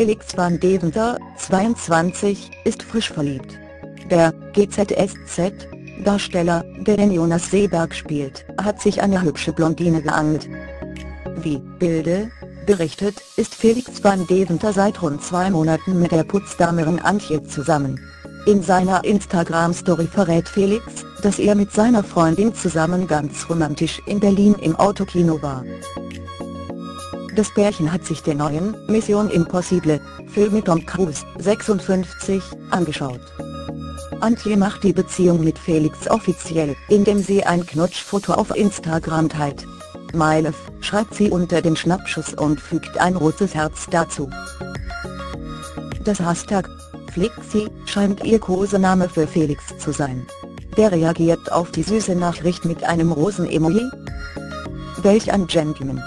Felix van Deventer, 22, ist frisch verliebt. Der GZSZ-Darsteller, der den Jonas Seeberg spielt, hat sich eine hübsche Blondine geangelt. Wie Bild.de berichtet, ist Felix van Deventer seit rund 2 Monaten mit der Potsdamerin Antje zusammen. In seiner Instagram-Story verrät Felix, dass er mit seiner Freundin zusammen ganz romantisch in Berlin im Autokino war. Das Pärchen hat sich den neuen Mission Impossible Film mit Tom Cruise, 56, angeschaut. Antje macht die Beziehung mit Felix offiziell, indem sie ein Knutschfoto auf Instagram teilt. "My Love", schreibt sie unter dem Schnappschuss und fügt ein rotes Herz dazu. Das Hashtag Flixi scheint ihr Kosename für Felix zu sein. Der reagiert auf die süße Nachricht mit einem Rosen-Emoji. Welch ein Gentleman!